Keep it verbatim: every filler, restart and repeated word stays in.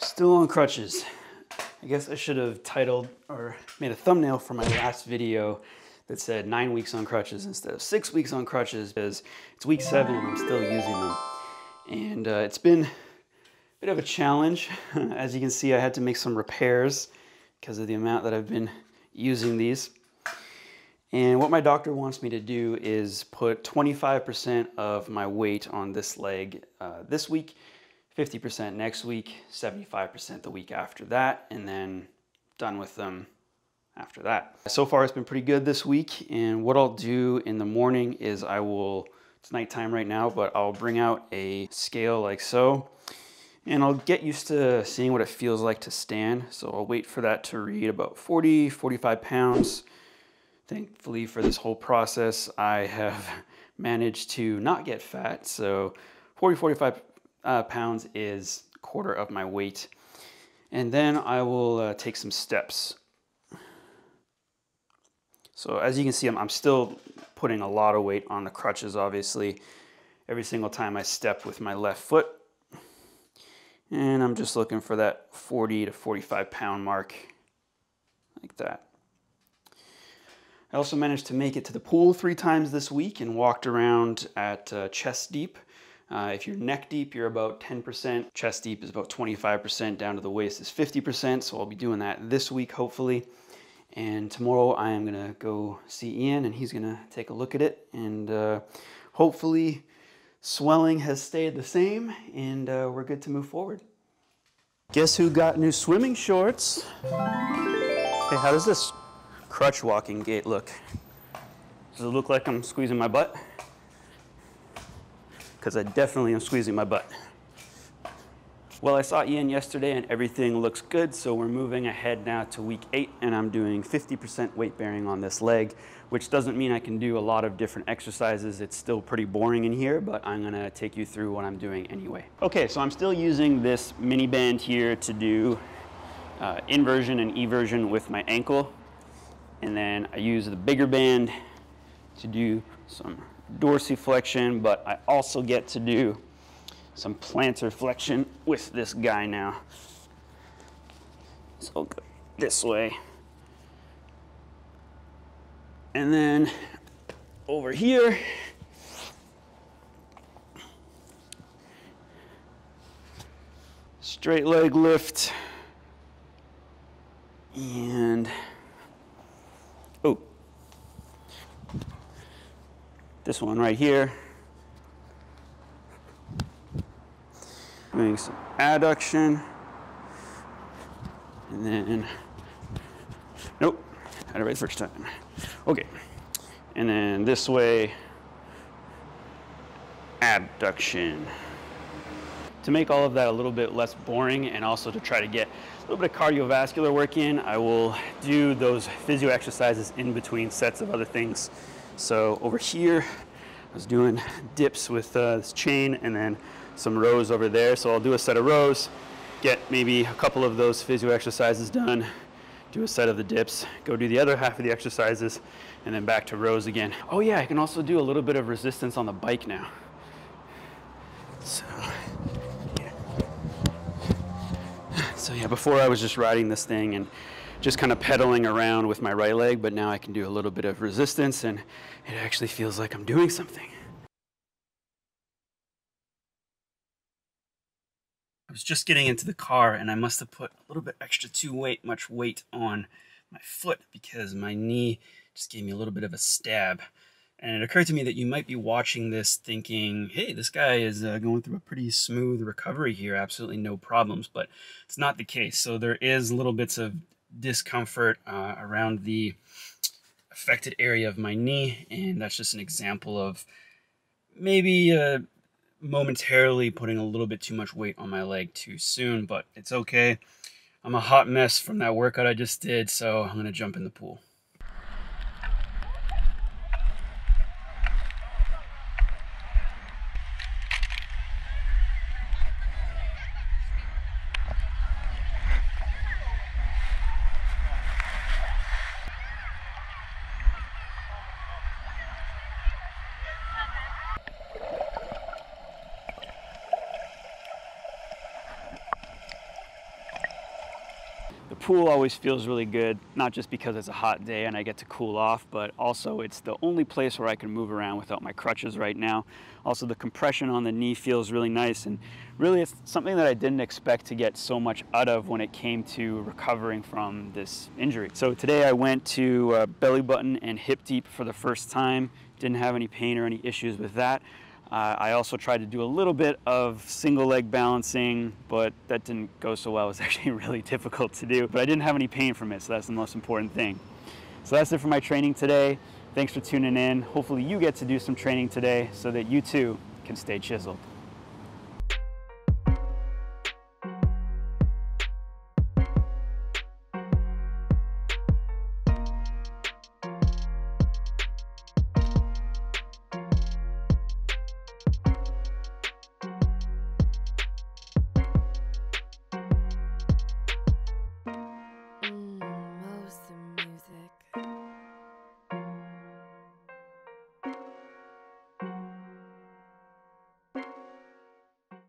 Still on crutches. I guess I should have titled or made a thumbnail for my last video that said nine weeks on crutches instead of six weeks on crutches, because it's week seven and I'm still using them. And uh, it's been a bit of a challenge. As you can see, I had to make some repairs because of the amount that I've been using these. And what my doctor wants me to do is put twenty-five percent of my weight on this leg uh, this week, fifty percent next week, seventy-five percent the week after that, and then done with them after that. So far it's been pretty good this week, and what I'll do in the morning is I will, it's nighttime right now, but I'll bring out a scale like so, and I'll get used to seeing what it feels like to stand. So I'll wait for that to read about forty, forty-five pounds. Thankfully for this whole process, I have managed to not get fat. So forty, forty-five uh, pounds is a quarter of my weight. And then I will uh, take some steps. So as you can see, I'm, I'm still putting a lot of weight on the crutches, obviously. Every single time I step with my left foot. And I'm just looking for that forty to forty-five pound mark, like that. I also managed to make it to the pool three times this week and walked around at uh, chest deep. Uh, if you're neck deep, you're about ten percent. Chest deep is about twenty-five percent. Down to the waist is fifty percent. So I'll be doing that this week, hopefully. And tomorrow I am gonna go see Ian and he's gonna take a look at it. And uh, hopefully swelling has stayed the same and uh, we're good to move forward. Guess who got new swimming shorts? Hey, how does this crutch walking gait look? Does it look like I'm squeezing my butt? Because I definitely am squeezing my butt. Well, I saw Ian yesterday and everything looks good, so we're moving ahead now to week eight, and I'm doing fifty percent weight bearing on this leg, which doesn't mean I can do a lot of different exercises. It's still pretty boring in here, but I'm gonna take you through what I'm doing anyway. Okay, so I'm still using this mini band here to do uh, inversion and eversion with my ankle. And then I use the bigger band to do some dorsiflexion, but I also get to do some plantar flexion with this guy now. So I'll go this way. And then over here, straight leg lift and oh, this one right here. Doing some adduction. And then, nope, had it right the first time. Okay, and then this way, abduction. To make all of that a little bit less boring and also to try to get a little bit of cardiovascular work in, I will do those physio exercises in between sets of other things. So over here, I was doing dips with uh, this chain and then some rows over there. So I'll do a set of rows, get maybe a couple of those physio exercises done, do a set of the dips, go do the other half of the exercises, and then back to rows again. Oh yeah, I can also do a little bit of resistance on the bike now. So. So yeah, before I was just riding this thing and just kind of pedaling around with my right leg, but now I can do a little bit of resistance and it actually feels like I'm doing something. I was just getting into the car and I must have put a little bit extra too weight, much weight on my foot because my knee just gave me a little bit of a stab. And it occurred to me that you might be watching this thinking, hey, this guy is uh, going through a pretty smooth recovery here, absolutely no problems, but it's not the case. So there is little bits of discomfort uh, around the affected area of my knee, and that's just an example of maybe uh, momentarily putting a little bit too much weight on my leg too soon, but it's okay. I'm a hot mess from that workout I just did, so I'm gonna jump in the pool. The pool always feels really good, not just because it's a hot day and I get to cool off, but also it's the only place where I can move around without my crutches right now. Also, the compression on the knee feels really nice, and really it's something that I didn't expect to get so much out of when it came to recovering from this injury. So today I went to uh, belly button and hip deep for the first time. Didn't have any pain or any issues with that. Uh, I also tried to do a little bit of single leg balancing, but that didn't go so well. It was actually really difficult to do, but I didn't have any pain from it, so that's the most important thing. So that's it for my training today. Thanks for tuning in. Hopefully you get to do some training today so that you too can stay chiseled.